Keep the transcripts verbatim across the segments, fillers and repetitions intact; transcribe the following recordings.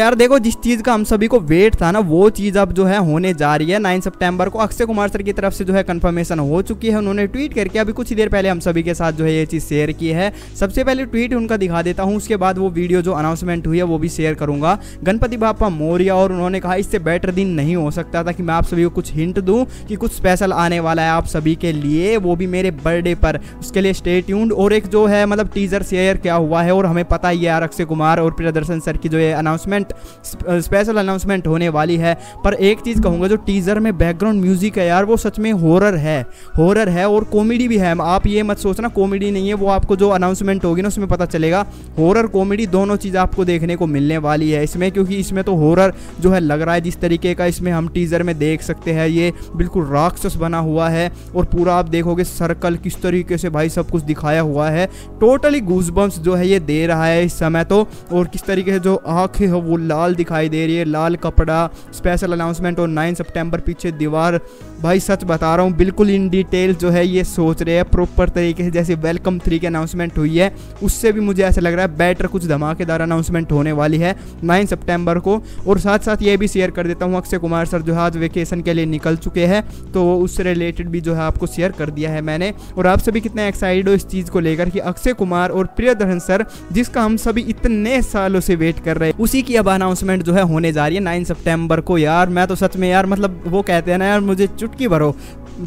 यार देखो, जिस चीज का हम सभी को वेट था ना, वो चीज अब जो है होने जा रही है। नाइन सितंबर को अक्षय कुमार सर की तरफ से जो है कंफर्मेशन हो चुकी है। उन्होंने ट्वीट करके अभी कुछ ही देर पहले हम सभी के साथ जो है ये चीज शेयर की है। सबसे पहले ट्वीट उनका दिखा देता हूँ, उसके बाद वो वीडियो जो अनाउंसमेंट हुई है वो भी शेयर करूंगा। गणपति बापा मौर्या, और उन्होंने कहा इससे बेटर दिन नहीं हो सकता था कि मैं आप सभी को कुछ हिंट दूँ कि कुछ स्पेशल आने वाला है आप सभी के लिए, वो भी मेरे बर्थडे पर। उसके लिए स्टे ट्यून्ड। और एक जो है मतलब टीजर शेयर किया हुआ है, और हमें पता ही है अक्षय कुमार और प्रियदर्शन सर की जो है अनाउंसमेंट स्पेशल अनाउंसमेंट होने वाली है। पर एक चीज कहूंगा, जो टीजर में बैकग्राउंड म्यूजिक है यार, वो सच में हॉरर है, हॉरर है और कॉमेडी भी है। आप ये मत सोचना कॉमेडी नहीं है, वो आपको जो अनाउंसमेंट होगी ना उसमें पता चलेगा। हॉरर कॉमेडी दोनों चीज आपको देखने को मिलने वाली है इसमें, क्योंकि इसमें तो हॉरर जो है लग रहा है जिस तरीके का इसमें हम टीजर में देख सकते हैं, ये बिल्कुल राक्षस बना हुआ है। और पूरा आप देखोगे सर्कल किस तरीके से भाई सब कुछ दिखाया हुआ है, टोटली गूजबम्स जो है ये दे रहा है इस समय तो। और किस तरीके से जो आंखें हो वो लाल दिखाई दे रही है, लाल कपड़ा, स्पेशल अनाउंसमेंट और नौ सितंबर पीछे दीवार। भाई सच बता रहा हूँ, बिल्कुल इन डिटेल जो है ये सोच रहे हैं प्रॉपर तरीके से। जैसे वेलकम थ्री की अनाउंसमेंट हुई है, उससे भी मुझे ऐसा लग रहा है बेटर कुछ धमाकेदार अनाउंसमेंट होने वाली है नौ सितंबर को। और साथ साथ ये भी शेयर कर देता हूँ, अक्षय कुमार सर जो है आज वेकेशन के लिए निकल चुके हैं, तो उससे रिलेटेड भी जो है आपको शेयर कर दिया है मैंने। और आप सभी कितने एक्साइटेड हो इस चीज़ को लेकर कि अक्षय कुमार और प्रियदर्शन सर, जिसका हम सभी इतने सालों से वेट कर रहे हैं, उसी की अब अनाउंसमेंट जो है होने जा रही है नौ सितंबर को। यार मैं तो सच में यार मतलब वो कहते हैं ना यार, मुझे चुटकी भरो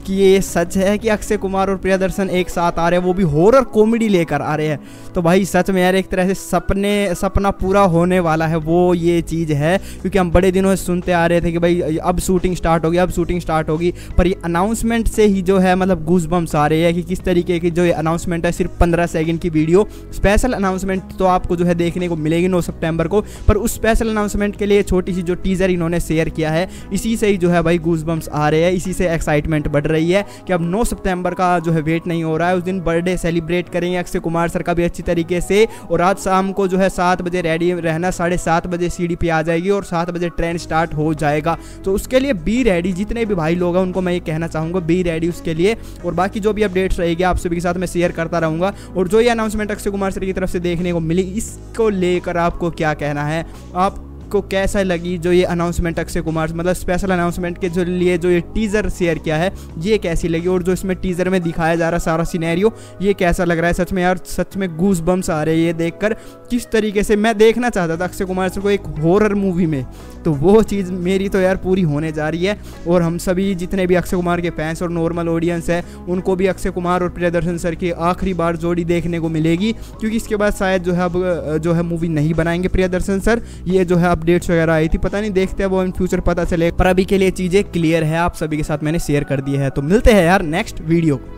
कि ये सच है कि अक्षय कुमार और प्रियदर्शन एक साथ आ रहे हैं, वो भी हॉरर कॉमेडी लेकर आ रहे हैं। तो भाई सच में यार एक तरह से सपने सपना पूरा होने वाला है वो ये चीज़ है, क्योंकि हम बड़े दिनों से सुनते आ रहे थे कि भाई अब शूटिंग स्टार्ट होगी, अब शूटिंग स्टार्ट होगी। पर ये अनाउंसमेंट से ही जो है मतलब गूजबम्स आ रहे हैं कि किस तरीके की जो ये अनाउंसमेंट है, सिर्फ पंद्रह सेकेंड की वीडियो। स्पेशल अनाउंसमेंट तो आपको जो है देखने को मिलेगी नौ सितंबर को, पर उस स्पेशल अनाउंसमेंट के लिए छोटी सी जो टीज़र इन्होंने शेयर किया है, इसी से ही जो है भाई गूजबम्स आ रहे हैं, इसी से एक्साइटमेंट बढ़ रही है कि अब नौ सितंबर का जो है वेट नहीं हो रहा है। उस दिन बर्थडे सेलिब्रेट करेंगे अक्षय कुमार सर का भी अच्छी तरीके से। और आज शाम को जो है सात बजे रेडी रहना, साढ़े सात बजे सीढ़ी पे आ जाएगी और सात बजे ट्रेन स्टार्ट हो जाएगा, तो उसके लिए बी रेडी। जितने भी भाई लोग हैं उनको मैं ये कहना चाहूँगा, बी रेडी उसके लिए। और बाकी जो भी अपडेट्स रहेगी आप सभी के साथ मैं शेयर करता रहूँगा। और जो ये अनाउंसमेंट अक्षय कुमार सर की तरफ से देखने को मिली, इसको लेकर आपको क्या कहना है, आप को कैसा लगी जो ये अनाउंसमेंट अक्षय कुमार मतलब स्पेशल अनाउंसमेंट के जो लिए जो ये टीज़र शेयर किया है, ये कैसी लगी? और जो इसमें टीज़र में दिखाया जा रहा सारा सिनेरियो, ये कैसा लग रहा है? सच में यार सच में गूज बम्स आ रहे हैं ये देखकर, किस तरीके से मैं देखना चाहता था अक्षय कुमार सर को एक हॉरर मूवी में, तो वो चीज़ मेरी तो यार पूरी होने जा रही है। और हम सभी जितने भी अक्षय कुमार के फैंस और नॉर्मल ऑडियंस है, उनको भी अक्षय कुमार और प्रियदर्शन सर की आखिरी बार जोड़ी देखने को मिलेगी, क्योंकि इसके बाद शायद जो है अब जो है मूवी नहीं बनाएंगे प्रियदर्शन सर। ये जो है अपडेट्स वगैरह आई थी, पता नहीं, देखते हैं वो इन फ्यूचर पता चलेगा, पर अभी के लिए चीज़ें क्लियर है आप सभी के साथ मैंने शेयर कर दी है। तो मिलते हैं यार नेक्स्ट वीडियो।